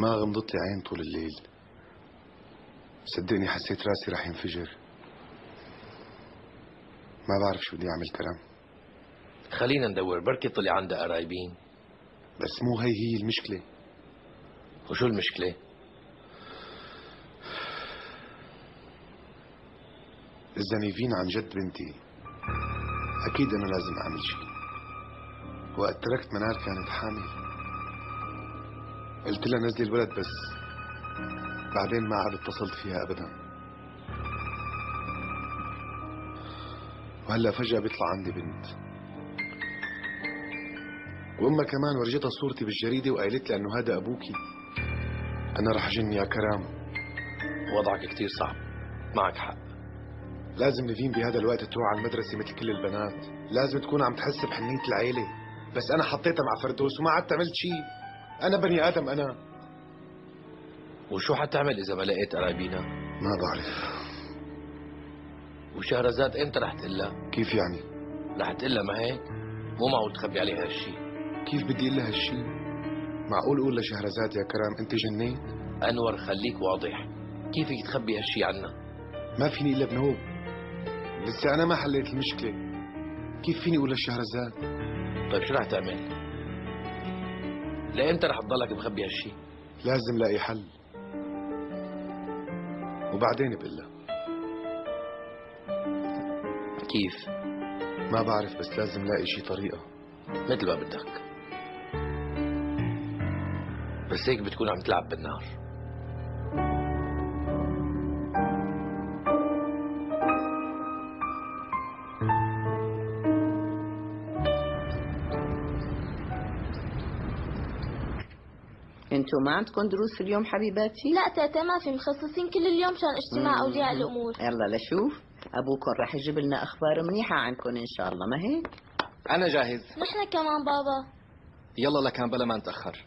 ما غمضت لي عين طول الليل. صدقني حسيت راسي رح ينفجر. ما بعرف شو بدي اعمل كرم. خلينا ندور، بركي طلع عندها قرايبين. بس مو هي المشكلة. وشو المشكلة؟ إذا نيفين عن جد بنتي أكيد أنا لازم أعمل شيء. وقت تركت منار كانت حامل. قلت لها نزلي الولد، بس بعدين ما عاد اتصلت فيها أبدا. وهلا فجأة بيطلع عندي بنت. وأمها كمان ورجتها صورتي بالجريدة وقالت لي إنه هذا أبوكي. أنا رح أجن يا كرام. وضعك كتير صعب، معك حق. لازم نيفين بهذا الوقت تروح على المدرسة مثل كل البنات، لازم تكون عم تحس بحنية العيلة. بس أنا حطيتها مع فردوس وما عدت عملت شيء. أنا بني آدم أنا. وشو حتعمل إذا ما لقيت قرايبينا؟ ما بعرف. وشهرزاد أنت رح تقلها؟ كيف يعني؟ رح تقلها، ما هيك؟ مو معقول تخبي عليها هالشيء. كيف بدي أقول لها هالشيء؟ معقول أقول لشهرزاد يا كرام أنت جنيت؟ أنور خليك واضح، كيفك تخبي هالشيء عنا؟ ما فيني إلا بنوب. لسه أنا ما حليت المشكلة. كيف فيني أقول لشهرزاد؟ طيب شو رح تعمل؟ لأمتى رح تضلك مخبي هالشيء؟ لازم لاقي حل. وبعدين بقول لها. كيف؟ ما بعرف، بس لازم لاقي شي طريقة. مثل ما بدك، بس هيك بتكون عم تلعب بالنار. انتوا ما عندكم دروس اليوم حبيباتي؟ لا تاتا، ما في، مخصصين كل اليوم شان اجتماع اولياء الامور. يلا لشوف أبوكم رح يجيب لنا أخبار منيحة عنكم إن شاء الله، ما هيك؟ أنا جاهز. نحن كمان بابا. يلا لكان بلا ما نتأخر.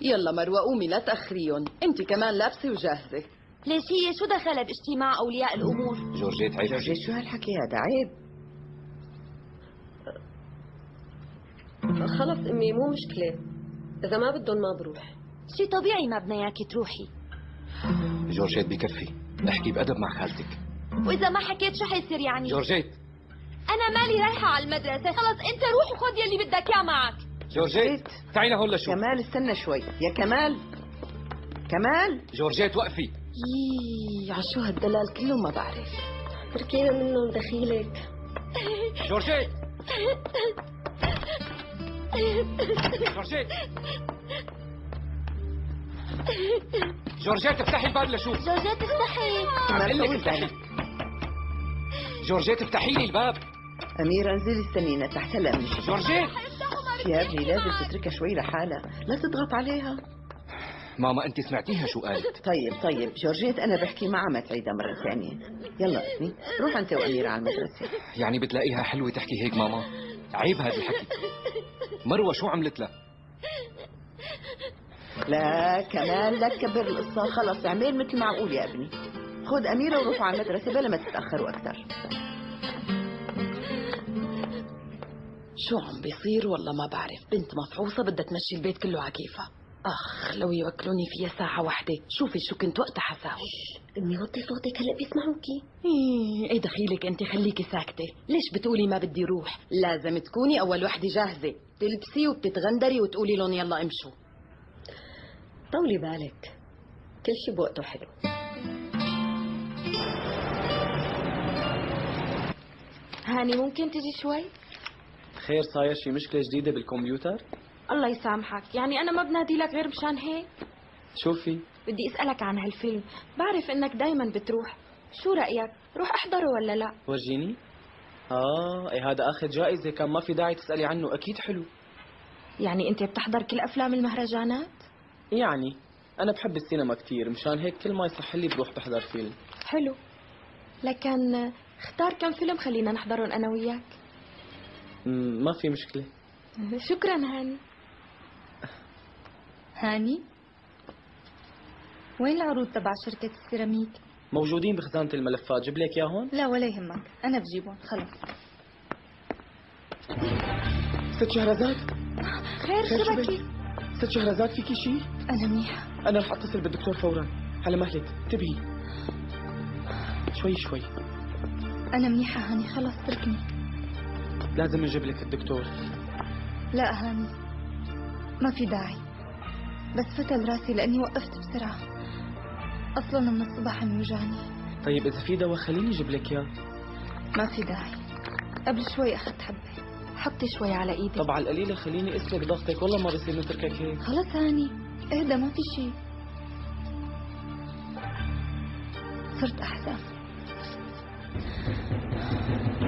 يلا مروة قومي لا تأخريهم، أنت كمان لابسة وجاهزة. ليش هي شو دخلها باجتماع أولياء الأمور؟ جورجيت عيب. جورجيت شو هالحكي هذا؟ عيب. خلص أمي مو مشكلة، إذا ما بدهم ما بروح. شي طبيعي ما بدنا إياكي تروحي. جورجيت بكفي، احكي بأدب مع خالتك. وإذا ما حكيت شو حيصير يعني؟ جورجيت أنا مالي رايحة على المدرسة، خلص أنت روح وخذ يلي بدك إياه معك. جورجيت تعي لهون لشوف. كمال استنى شوي يا كمال. كمال. جورجيت وقفي. ييييييييييييييييييييييييييييييييييييييي عشو هالدلال كله ما بعرف. تركينا منهم دخيلك. جورجيت. جورجيت. جورجيت افتحي الباب لشوف. جورجيت افتحي. عم قلك افتحي. جورجيت افتحي لي الباب. أميرة انزلي استنينا تحت. هلا بنشوف. جورجيت يا ابني لازم تتركها شوي لحالها، لا تضغط عليها. ماما أنت سمعتيها شو قالت. طيب جورجيت أنا بحكي معها ما تعيدها مرة ثانية. يلا اسمي روح أنت وأميرة على المدرسة. يعني بتلاقيها حلوة تحكي هيك ماما؟ عيب هذا الحكي. مروة شو عملت لها؟ لا كمان لا تكبر القصة، خلص اعمل مثل ما أقول يا ابني. خذ أميرة وروحوا على المدرسة بلا ما تتأخروا أكثر. شو عم بيصير والله ما بعرف، بنت مفحوصة بدها تمشي البيت كله على كيفها. أخ لو يوكلوني فيها ساعة واحدة، شوفي شو كنت وقتها حساوي. أمي وطي صوتك هلا بيسمعوكي. إيه دخيلك أنت، خليكي ساكتة، ليش بتقولي ما بدي روح؟ لازم تكوني أول وحدة جاهزة، تلبسي وبتتغندري وتقولي لهم يلا امشوا. طولي بالك، كل شيء بوقته حلو. هاني ممكن تجي شوي؟ خير صاير شي مشكلة جديدة بالكمبيوتر؟ الله يسامحك، يعني أنا ما بنادي لك غير مشان هيك. شوفي بدي أسألك عن هالفيلم، بعرف إنك دايما بتروح، شو رأيك؟ روح أحضره ولا لا؟ ورجيني؟ إيه هذا آخر جائزة، كان ما في داعي تسألي عنه، أكيد حلو. يعني أنت بتحضر كل أفلام المهرجانات؟ يعني أنا بحب السينما كثير، مشان هيك كل ما يصح لي بروح بحضر فيلم. حلو، لكن اختار كم فيلم خلينا نحضرهم أنا وياك. ما في مشكلة. شكرا هاني. هاني؟ وين العروض تبع شركة السيراميك؟ موجودين بخزانة الملفات، جيب لك إياهم؟ لا ولا يهمك، أنا بجيبهم خلص. ست شهرزاد؟ خير شبكي؟ ست شهرزاد فيكي شيء؟ أنا منيحة. أنا رح أتصل بالدكتور فورا. على مهلك، انتبهي. شوي شوي. أنا منيحة هاني، خلص تركني. لازم نجيب لك الدكتور. لا هاني، ما في داعي. بس فتل راسي لأني وقفت بسرعة. أصلا من الصبح عم يوجعني. طيب إذا في دواء خليني أجيب لك إياه. ما في داعي. قبل شوي أخذت حبة. حطي شوي على ايدك. طبعا القليله خليني اسلك ضغطك، والله ما بصير نتركك هيك. خلص هاني اهدى، ما في شيء. صرت احسن.